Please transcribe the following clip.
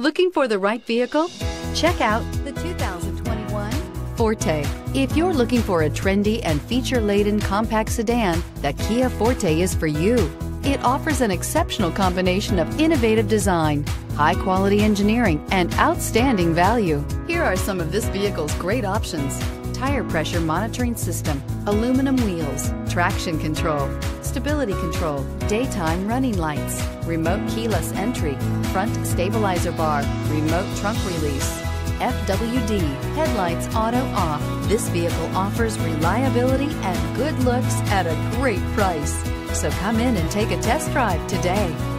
Looking for the right vehicle? Check out the 2021 Forte. If you're looking for a trendy and feature-laden compact sedan, the Kia Forte is for you. It offers an exceptional combination of innovative design, high-quality engineering, and outstanding value. Here are some of this vehicle's great options: tire pressure monitoring system, aluminum wheels, traction control, stability control, daytime running lights, remote keyless entry, front stabilizer bar, remote trunk release, FWD, headlights auto off. This vehicle offers reliability and good looks at a great price. So come in and take a test drive today.